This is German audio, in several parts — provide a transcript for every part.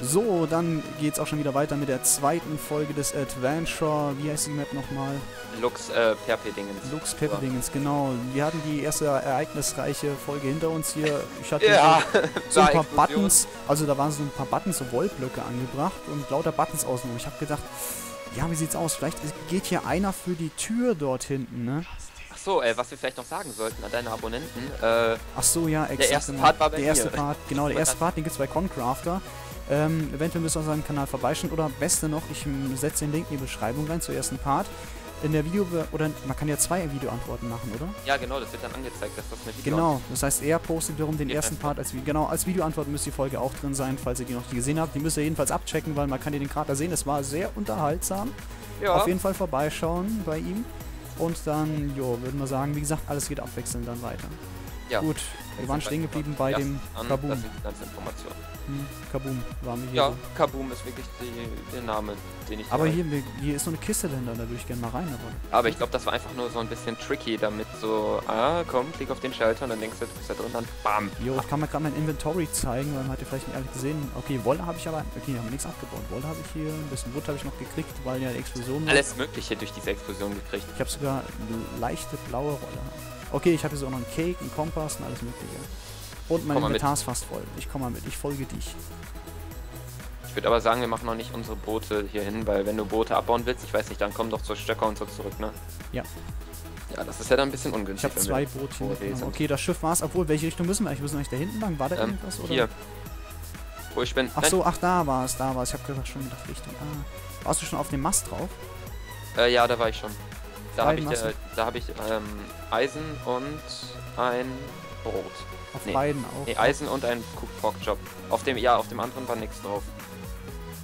So, dann geht's auch schon wieder weiter mit der zweiten Folge des Adventure. Wie heißt die Map nochmal? Lux Perpedingens. Lux Perpedingens, genau. Wir hatten die erste ereignisreiche Folge hinter uns hier. Ich hatte ja, so ein paar Buttons, also da waren so ein paar Buttons, so Wollblöcke angebracht und lauter Buttons außenrum. Ich habe gedacht, ja, wie sieht's aus? Vielleicht geht hier einer für die Tür dort hinten, ne? So, was wir vielleicht noch sagen sollten an deine Abonnenten. Ach so, ja, exakt. Der erste Part war bei der erste Part, den gibt es bei ConCrafter. Eventuell müsst ihr auf seinem Kanal vorbeischauen oder beste noch, ich setze den Link in die Beschreibung rein zur ersten Part. In der Video, oder man kann ja zwei Videoantworten machen, oder? Ja, genau, das wird dann angezeigt, dass das mit Video. Genau, das heißt, er postet wiederum den ersten Part als Video. Genau, als Videoantwort müsste die Folge auch drin sein, falls ihr die noch nicht gesehen habt. Die müsst ihr jedenfalls abchecken, weil man kann den Charakter sehen. Das war sehr unterhaltsam. Ja. Auf jeden Fall vorbeischauen bei ihm. Und dann, jo, würden wir sagen, wie gesagt, alles geht abwechselnd dann weiter. Ja. Gut, wir waren stehen geblieben bei dem Kaboom. Das sind die ganzen Informationen. Hm, Kaboom waren wir hier. Ja, so. Kaboom ist wirklich der Name, den ich... Aber hier ist so eine Kiste dahinter, da würde ich gerne mal rein. Aber ich glaube, das war einfach nur so ein bisschen tricky, damit so, komm, klick auf den Schalter und dann denkst du, du bist da drin und dann bam. Jo, ich kann mir gerade mein Inventory zeigen, weil man hat ja vielleicht nicht alles gesehen. Okay, Wolle habe ich aber... Okay, haben wir nichts abgebaut. Wolle habe ich hier, ein bisschen Wood habe ich noch gekriegt, weil ja die Explosion... Alles mögliche durch diese Explosion gekriegt. Ich habe sogar eine leichte blaue Rolle. Okay, ich habe jetzt auch noch einen Cake, einen Kompass und alles mögliche. Und mein Inventar ist fast voll. Ich komme mal mit, ich folge dich. Ich würde aber sagen, wir machen noch nicht unsere Boote hier hin, weil wenn du Boote abbauen willst, ich weiß nicht, dann komm doch zur Stöcker und so zurück, ne? Ja. Ja, das ist ja dann ein bisschen ungünstig. Ich habe zwei Boote hier. Okay, das Schiff war's. Obwohl, welche Richtung müssen wir eigentlich? Müssen wir eigentlich da hinten lang? War da irgendwas? Oder? Hier. Wo ich bin. Ach so, ach, da war's. Ich habe gerade schon gedacht, Richtung. Ah. Warst du schon auf dem Mast drauf? Ja, da war ich schon. Da habe ich, Eisen und ein Brot. Auf beiden auch? Nee, Eisen und ein Porkchop. Auf dem, ja, auf dem anderen war nichts drauf.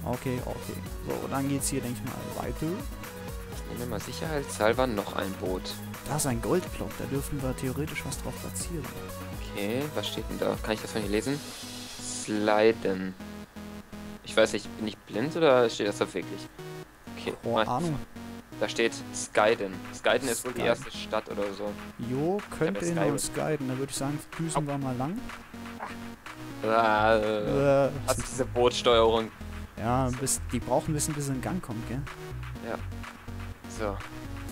Okay, okay. So, dann geht's hier, denke ich mal, weiter. Ich nehme mal sicherheitshalber noch ein Boot. Da ist ein Goldblock, da dürfen wir theoretisch was drauf platzieren. Okay, was steht denn da? Kann ich das von hier lesen? Skyden. Ich weiß nicht, bin ich blind oder steht das da wirklich? Okay, oh, Ahnung. Da steht Skyden. Skyden ist wohl die erste Stadt oder so. Jo, könnte in uns Skyden. Da würde ich sagen, düsen wir mal lang. Hast du diese Bootsteuerung? Ja, die brauchen ein bisschen, bis sie in Gang kommen, gell? Ja. So.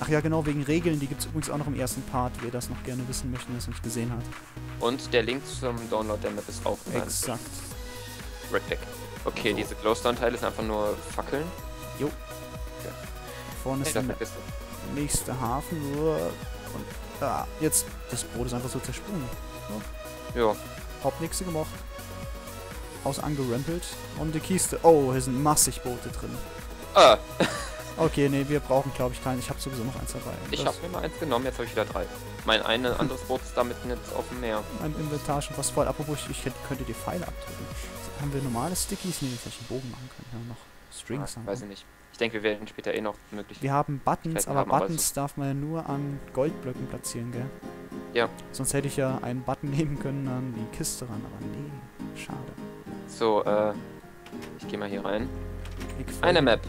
Ach ja, genau, wegen Regeln. Die gibt es übrigens auch noch im ersten Part. Wer das noch gerne wissen möchte, wer es nicht gesehen hat. Und der Link zum Download der Map ist auch da. Exakt. Redpack. Okay, so. Diese Glowstone-Teile sind einfach nur Fackeln. Jo. Vorne ist der nächste Hafen und da jetzt das Boot ist einfach so zersprungen. Ja. Ja. Hab nichts gemacht. Aus angerempelt und die Kiste. Oh, hier sind massig Boote drin. Ah. Okay, nee, wir brauchen glaube ich keinen. Ich habe sowieso noch eins dabei. Ich habe mir mal eins genommen, jetzt habe ich wieder drei. Mein anderes Boot ist damit jetzt auf dem Meer. Mein Inventar schon fast voll. Apropos, ich könnte die Pfeile abdrücken. Haben wir normale Stickies? Nee, vielleicht einen Bogen machen können. Ja, noch Strings haben. Weiß ich nicht. Ich denke, wir werden später eh noch möglich. Wir haben Buttons, aber Buttons darf man ja nur an Goldblöcken platzieren, gell? Ja. Sonst hätte ich ja einen Button nehmen können an die Kiste ran, aber nee, schade. So, ich gehe mal hier rein. Eine Map.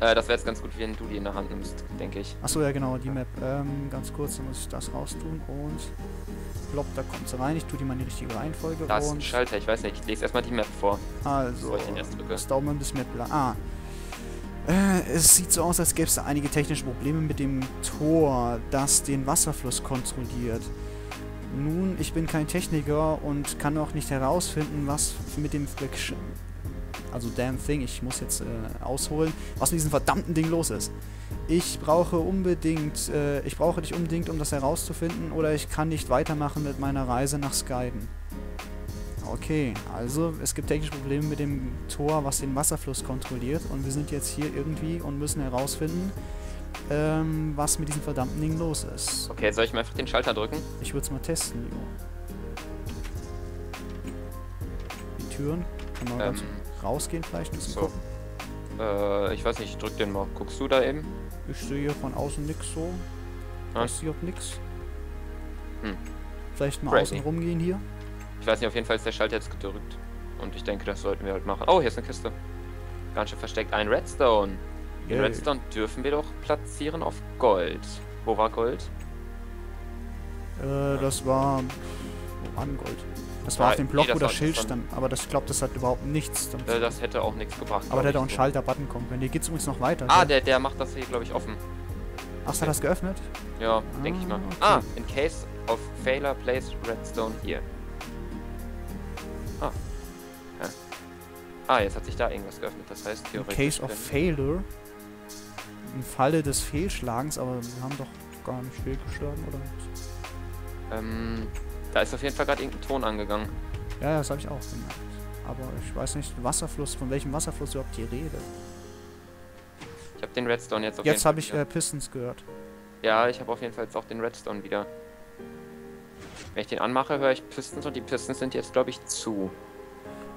Das wäre jetzt ganz gut, wenn du die in der Hand nimmst, denke ich. Achso, ja genau, die Map. Ganz kurz, dann muss ich das raustun und... Plopp, da kommt sie rein. Ich tue die mal in die richtige Reihenfolge. Da ist ein Schalter, ich weiß nicht. Ich lese erstmal die Map vor. Also, das dauert mal ein bisschen mehr. Ah. Es sieht so aus, als gäbe es da einige technische Probleme mit dem Tor, das den Wasserfluss kontrolliert. Nun, ich bin kein Techniker und kann auch nicht herausfinden, was mit dem was mit diesem verdammten Ding los ist. Ich brauche dich unbedingt, um das herauszufinden, oder ich kann nicht weitermachen mit meiner Reise nach Skyden. Okay, also es gibt technische Probleme mit dem Tor, was den Wasserfluss kontrolliert und wir sind jetzt hier irgendwie und müssen herausfinden, was mit diesem verdammten Ding los ist. Okay, soll ich mal einfach den Schalter drücken? Ich würde es mal testen, jo. Die Türen, kann man rausgehen vielleicht ein bisschen gucken? Ich weiß nicht, ich drück den mal. Guckst du da eben? Ich sehe hier von außen nix so. Hm? Ich sehe auch nix. Hm. Vielleicht mal außen rumgehen hier. Ich weiß nicht, auf jeden Fall ist der Schalter jetzt gedrückt. Und ich denke, das sollten wir halt machen. Oh, hier ist eine Kiste. Ganz schön versteckt. Ein Redstone. Den Redstone dürfen wir doch platzieren auf Gold. Wo war Gold? Das war... Wo war Gold? Das war auf dem Block, wo das Schild stand. Aber ich glaube, das hat überhaupt nichts. Das hätte auch nichts gebracht. Aber der hätte auch ein Schalter-Button kommen können. Hier geht es übrigens noch weiter. Ah, der macht das hier, glaube ich, offen. Ach, hat das geöffnet? Ja, denke ich mal. Okay. Ah, in case of failure, place redstone here. Ah. Ja. Ah, jetzt hat sich da irgendwas geöffnet. Das heißt theoretisch... In case of failure? Im Falle des Fehlschlagens, aber wir haben doch gar nicht fehlgeschlagen, oder? Da ist auf jeden Fall gerade irgendein Ton angegangen. Ja, das habe ich auch gemerkt. Aber ich weiß nicht, Wasserfluss, von welchem Wasserfluss überhaupt die Rede. Ich habe den Redstone jetzt auf jeden Fall. Jetzt habe ich Pistons gehört. Ja, ich habe auf jeden Fall jetzt auch den Redstone wieder. Wenn ich den anmache, höre ich Pistons und die Pistons sind jetzt, glaube ich, zu.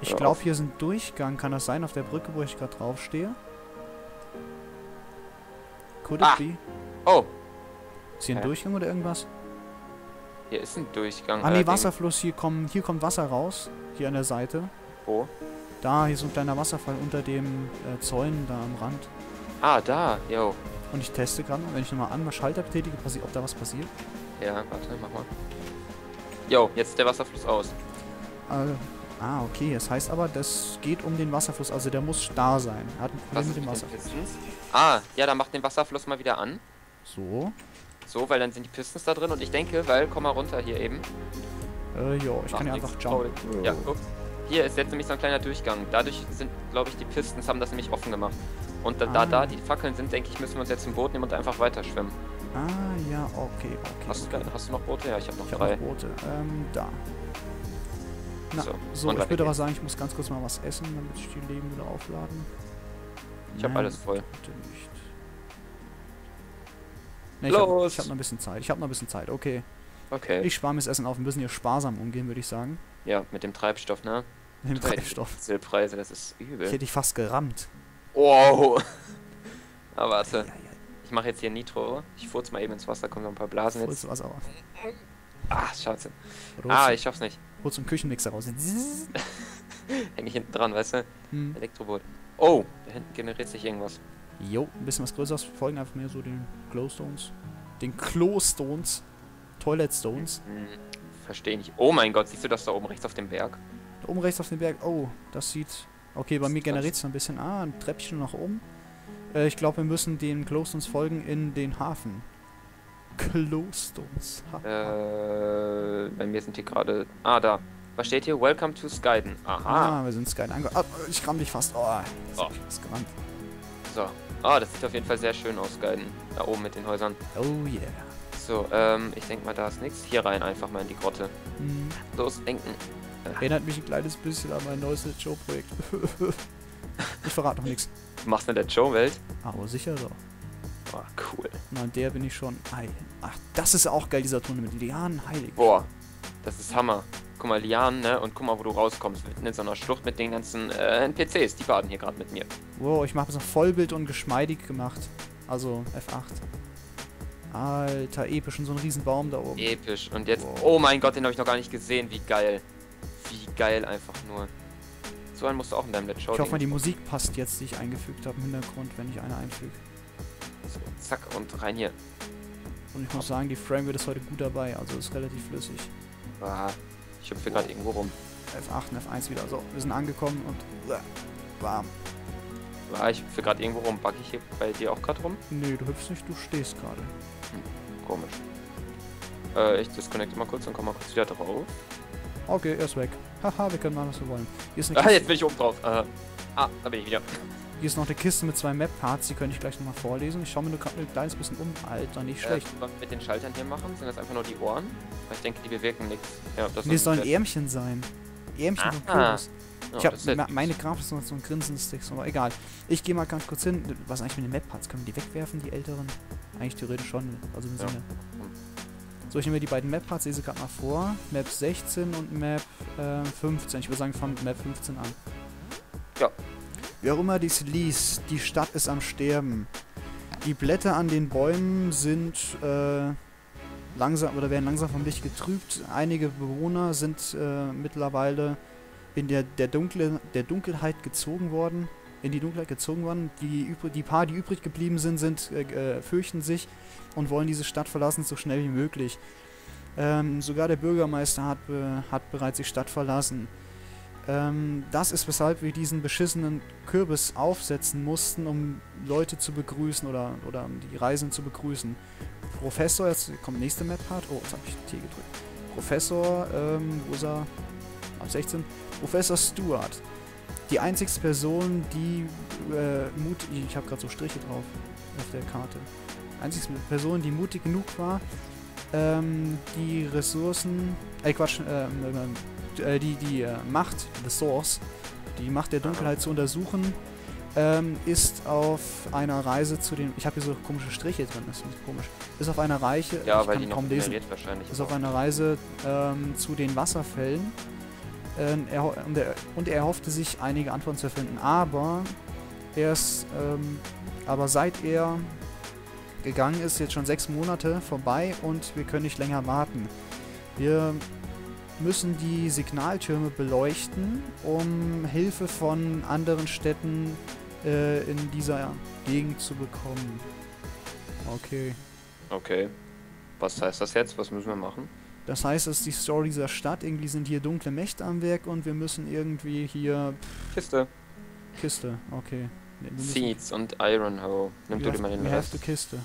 Ich glaube, hier ist ein Durchgang, kann das sein, auf der Brücke, wo ich gerade draufstehe? Could it be? Oh! Ist hier ein Durchgang oder irgendwas? Hier ist ein Durchgang. Ah, nee, Wasserfluss, hier kommt Wasser raus. Hier an der Seite. Wo? Da, hier ist ein kleiner Wasserfall unter dem Zäun da am Rand. Ah, da, yo. Und ich teste gerade, wenn ich nochmal an Schalter betätige, ob da was passiert. Ja, warte, mach mal. Yo, jetzt ist der Wasserfluss aus. Ah, okay, das heißt aber, das geht um den Wasserfluss, also der muss da sein. Er hat ein Problem mit dem Wasserfluss. Ah, ja, dann macht den Wasserfluss mal wieder an. So. So, weil dann sind die Pistons da drin und ich denke, weil, komm mal runter hier eben. Jo, ich kann ja einfach jumpen. Ja, guck. Hier ist jetzt nämlich so ein kleiner Durchgang. Dadurch sind, glaube ich, die Pistons haben das nämlich offen gemacht. Und da die Fackeln sind, denke ich, müssen wir uns jetzt ein Boot nehmen und einfach weiter schwimmen. Ah, ja, okay, okay. Hast du noch Boote? Ja, ich habe noch drei. Hab noch Boote, da. Na, so, ich würde aber sagen, ich muss ganz kurz mal was essen, damit ich die Leben wieder aufladen. Ich habe alles voll. Bitte nicht. Nee, los! Ich habe noch ein bisschen Zeit. Ich habe noch ein bisschen Zeit, okay. Okay. Ich spare mir das Essen auf. Wir müssen hier sparsam umgehen, würde ich sagen. Ja, mit dem Treibstoff, ne? Mit dem Treibstoff. Silpreise, das ist übel. Ich hätte dich fast gerammt. Wow! Aber warte. Ja, ja, ja. Ich mache jetzt hier Nitro. Ich furz mal eben ins Wasser, kommen noch ein paar Blasen jetzt. Wasser auf. Ah, scheiße. Ah, ich schaff's nicht. Holst du einen Küchenmixer raus? Häng ich hinten dran, weißt du? Hm. Elektroboot. Oh, da hinten generiert sich irgendwas. Jo, ein bisschen was Größeres. Wir folgen einfach mehr so den Glowstones. Den Klostones. Toilet Stones. Hm. Verstehe nicht. Oh mein Gott, siehst du das da oben rechts auf dem Berg? Da oben rechts auf dem Berg? Oh, das sieht... Okay, bei mir generiert es ein bisschen. Ah, ein Treppchen nach oben. Ich glaube, wir müssen den Glowstones folgen in den Hafen. Glowstones. Bei mir sind hier gerade... Ah, da. Was steht hier? Welcome to Skyden. Aha. Ah, wir sind Skyden angekommen. Ah, ich ramm dich fast. Oh, das hab ich fast gerannt. So. Ah, das sieht auf jeden Fall sehr schön aus, Skyden. Da oben mit den Häusern. Oh yeah. So, ich denke mal, da ist nichts. Hier rein einfach mal in die Grotte. Mhm. Los, denken. Erinnert mich ein kleines bisschen an mein neues Show-Projekt. Ich verrate noch nichts. Du machst eine Show-Welt? Aber sicher doch. Ah, cool. Na, der bin ich schon. Ach, das ist auch geil, dieser Tunnel mit Lianen, heilig. Boah, das ist Hammer. Guck mal, Lianen, ne? Und guck mal, wo du rauskommst. Mitten in so einer Schlucht mit den ganzen NPCs. Die baden hier gerade mit mir. Wow, ich mache so Vollbild und geschmeidig gemacht. Also F8. Alter, episch. Und so ein Riesenbaum da oben. Episch. Und jetzt... Wow. Oh mein Gott, den habe ich noch gar nicht gesehen. Wie geil. Wie geil einfach nur. So einen musst du auch in deinem Let's Show. Ich hoffe mal, die Musik passt jetzt, die ich eingefügt habe im Hintergrund, wenn ich eine einfüge. So, zack und rein hier. Und ich muss sagen, die Framerate ist heute gut dabei, also ist relativ flüssig. Wow. Ich hüpfe gerade irgendwo rum. F8 und F1 wieder. So, wir sind angekommen und... Warm. Wow, ich hüpfe gerade irgendwo rum. Backe ich hier bei dir auch gerade rum? Nee, du hüpfst nicht, du stehst gerade. Hm, komisch. Ich disconnecte mal kurz und komme mal kurz wieder drauf. Okay, er ist weg. Haha, wir können machen, was wir wollen. Hier ist eine Kiste. Jetzt bin ich oben drauf. Da bin ich wieder. Hier ist noch eine Kiste mit zwei Map-Parts, die könnte ich gleich nochmal vorlesen. Ich schaue mir nur gerade ein kleines bisschen um. Alter, nicht schlecht. Was mit den Schaltern hier machen? Sind das einfach nur die Ohren? Weil ich denke, die bewirken nichts. Ja, nee, es sollen Ärmchen sein. Ärmchen sind cool. Ich habe meine Grafik ist noch so ein Grinsen-Sticks, aber egal. Ich gehe mal ganz kurz hin. Was eigentlich mit den Map-Parts? Können wir die wegwerfen, die älteren? Eigentlich theoretisch schon. Also im Sinne. So, ich nehme mir die beiden Map-Parts, lese gerade mal vor. Map 16 und Map 15. Ich würde sagen, fangen mit Map 15 an. Ja. Wie auch immer dies liest, die Stadt ist am Sterben. Die Blätter an den Bäumen sind langsam oder werden langsam vom Licht getrübt. Einige Bewohner sind mittlerweile in der Dunkelheit gezogen worden. In die Dunkelheit gezogen worden. Die paar, die übrig geblieben sind, fürchten sich und wollen diese Stadt verlassen, so schnell wie möglich. Sogar der Bürgermeister hat bereits die Stadt verlassen. Das ist, weshalb wir diesen beschissenen Kürbis aufsetzen mussten, um Leute zu begrüßen oder um die Reisenden zu begrüßen. Professor, jetzt kommt nächste Map-Part. Oh, jetzt habe ich T gedrückt. Professor, wo ist er? Ab 16. Professor Stewart. Die einzigste Person, die ich habe gerade so Striche drauf auf der Karte. Einzigste Person, die mutig genug war, die Ressourcen, die Macht, the Source, die Macht der Dunkelheit zu untersuchen, ist auf einer Reise zu den, ich habe hier so komische Striche drin, das ist komisch, ist auf einer Reise, ja, ich kann kaum lesen, ist auf einer Reise zu den Wasserfällen und er hoffte sich einige Antworten zu finden, aber seit er gegangen ist, jetzt schon 6 Monate vorbei und wir können nicht länger warten. Wir müssen die Signaltürme beleuchten, um Hilfe von anderen Städten in dieser Gegend zu bekommen. Okay. Okay. Was heißt das jetzt? Was müssen wir machen? Das heißt, es ist die Story dieser Stadt. Irgendwie sind hier dunkle Mächte am Werk und wir müssen irgendwie hier... Kiste. Kiste, okay. Seeds und Ironhoe. Nimm du dir mal den Rest. Kiste.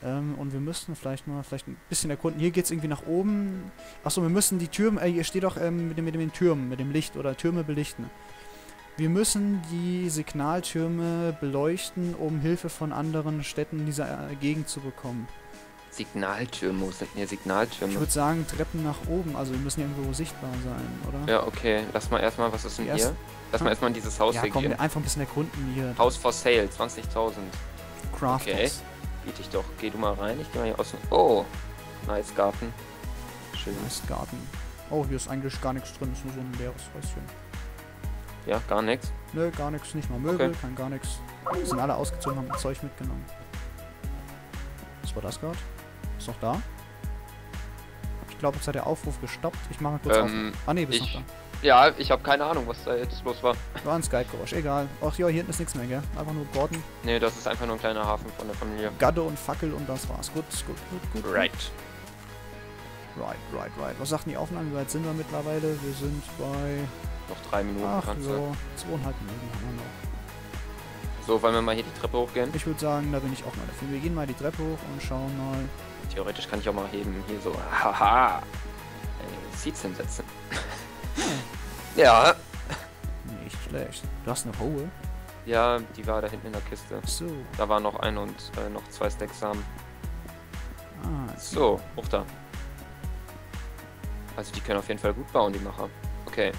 Und wir müssten vielleicht ein bisschen erkunden. Hier geht's irgendwie nach oben. Achso, wir müssen die Türme, hier steht doch mit den Türmen, mit dem Licht oder Türme belichten. Wir müssen die Signaltürme beleuchten, um Hilfe von anderen Städten in dieser Gegend zu bekommen. Signaltürme, wo sind denn hier Signaltürme? Ich würde sagen, Treppen nach oben, also wir müssen ja irgendwo sichtbar sein, oder? Ja, okay. Lass mal erstmal, was ist denn hier? Lass mal erstmal in dieses Haus gehen. Ja, komm, einfach ein bisschen erkunden hier. House for Sale, 20.000. Crafters. Okay. Biete ich doch. Geh du mal rein, ich gehe mal hier außen. Oh, nice Garten. Schön. Nice Garten. Oh, hier ist eigentlich gar nichts drin, ist nur so ein leeres Häuschen. Ja, gar nichts? Nö, gar nichts, nicht mal Möbel, okay. Kein gar nichts. Die sind alle ausgezogen, haben Zeug mitgenommen. Was war das gerade? Ist noch da? Ich glaube, jetzt hat der Aufruf gestoppt. Ich mache mal kurz auf. Ah, nee, bist noch da. Ja, ich habe keine Ahnung, was da jetzt los war. War ein Skype-Geräusch, egal. Ach ja, hier hinten ist nichts mehr, gell? Einfach nur Gordon. Nee, das ist einfach nur ein kleiner Hafen von der Familie. Gadde und Fackel und das war's. Gut. Right. Was sagt die Aufnahme? Wie weit sind wir mittlerweile? Wir sind bei... Noch 3 Minuten. Ach ja, 2,5 Minuten haben wir noch. So, wollen wir mal hier die Treppe hochgehen? Ich würde sagen, da bin ich auch mal dafür. Wir gehen mal die Treppe hoch und schauen mal... Theoretisch kann ich auch mal heben. Hier so, haha. Seeds hinsetzen. Ja. Nicht schlecht. Du hast eine Hohe. Ja, die war da hinten in der Kiste. So. Da war noch eine und noch 2 Stacks Samen. Ah. So, hoch da. Also die können auf jeden Fall gut bauen, die Macher. Okay,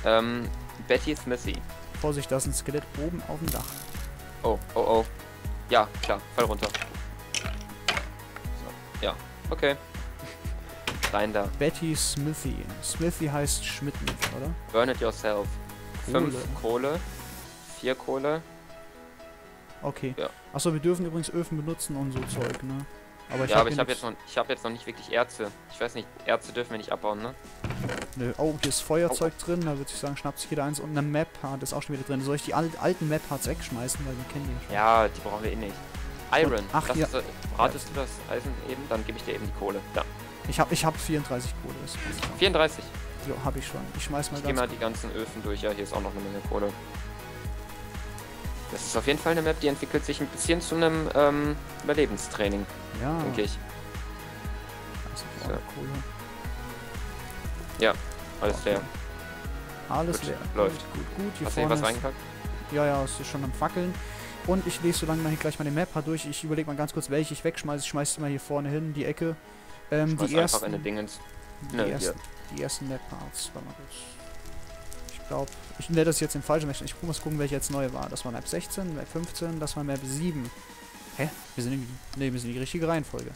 Betty Smithy. Vorsicht, da ist ein Skelett oben auf dem Dach. Oh. Ja, klar, fall runter. So, ja, okay. Rein da. Betty Smithy. Smithy heißt Schmitten, oder? Burn it yourself. 5 Kohle. 4 Kohle. Okay. Ja. Achso, wir dürfen übrigens Öfen benutzen und so Zeug, ne? Aber ich hab jetzt noch nicht wirklich Erze. Ich weiß nicht, Erze dürfen wir nicht abbauen, ne? Nö. Oh, hier ist Feuerzeug drin, da würde ich sagen, schnappt sich jeder eins. Und eine Map-Part ist auch schon wieder drin. Soll ich die alten Map-Parts wegschmeißen, weil wir kennen die schon. Ja, die brauchen wir eh nicht. Iron. Und, ach, ja. Ratest du das Eisen eben? Dann gebe ich dir eben die Kohle. Da. Ich hab 34 Kohle. 34? Jo, hab ich schon. Ich schmeiß mal geh mal die ganzen Öfen durch. Ja, hier ist auch noch eine Menge Kohle. Das ist auf jeden Fall eine Map, die entwickelt sich ein bisschen zu einem Überlebenstraining. Ja. Denke ich. Also, so. Kohle. Ja, alles leer. Alles gut, leer. Läuft. Gut. Hier hast du hier was reingepackt? Ja, es ist schon am Fackeln. Und ich lese so lange mal hier gleich mal den Map durch. Ich überlege mal ganz kurz, welche ich wegschmeiße. Ich schmeiß die mal hier vorne hin, die Ecke. Die ersten Map-Parts. Ich glaube, ich nenne das jetzt den falschen Map. Ich muss gucken, welche jetzt neu war. Das war Map 16, Map 15, das war Map 7. Hä? Wir sind in die richtige Reihenfolge.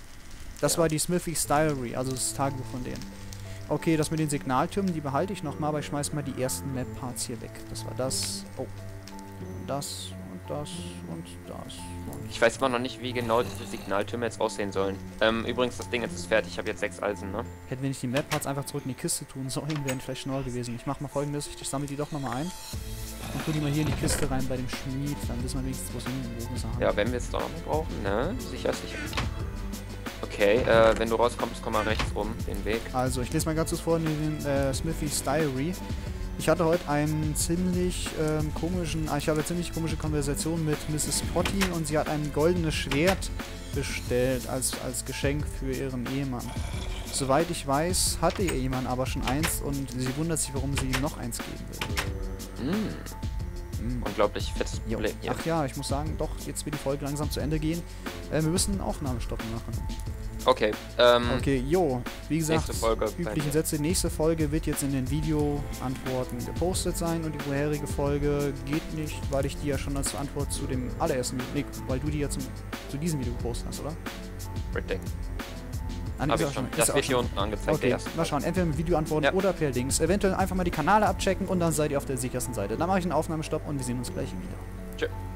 Das war die Smithy's Diary, also das Tagebuch von denen. Okay, das mit den Signaltürmen, die behalte ich nochmal, aber ich schmeiß mal die ersten Map-Parts hier weg. Das war das. Oh. Und das und das und das. Ich weiß immer noch nicht, wie genau diese Signaltürme jetzt aussehen sollen. Übrigens, das Ding jetzt ist fertig. Ich habe jetzt 6 Eisen, ne? Hätten wir nicht die Map-Parts einfach zurück in die Kiste tun sollen, wären vielleicht schneller gewesen. Ich mache mal Folgendes. Ich sammle die doch nochmal ein und tue die mal hier in die Kiste rein bei dem Schmied. Dann wissen wir wenigstens, wo sie haben. Ja, wenn wir es doch noch brauchen, ne? Sicher. Okay, wenn du rauskommst, komm mal rechts rum, den Weg. Also, ich lese mal ganz kurz vor in den Smithy's Diary. Ich hatte heute einen ziemlich ziemlich komische Konversation mit Mrs. Pottin und sie hat ein goldenes Schwert bestellt als Geschenk für ihren Ehemann. Soweit ich weiß, hatte ihr Ehemann aber schon eins und sie wundert sich, warum sie ihm noch eins geben will. Mm. Mm. Unglaublich fettes Problem. Ja. Ach ja, ich muss sagen, doch, jetzt wird die Folge langsam zu Ende gehen. Wir müssen Aufnahmestopp machen. Okay, okay, jo. Wie gesagt, üblichen Sätze. Die nächste Folge wird jetzt in den Videoantworten gepostet sein und die vorherige Folge geht nicht, weil ich die ja schon als Antwort zu dem allerersten Video, weil du die ja zu diesem Video gepostet hast, oder? Richtig. Das wird hier unten angezeigt. Okay, mal schauen. Entweder mit Videoantworten oder per Links. Eventuell einfach mal die Kanäle abchecken und dann seid ihr auf der sichersten Seite. Dann mache ich einen Aufnahmestopp und wir sehen uns gleich wieder. Tschö.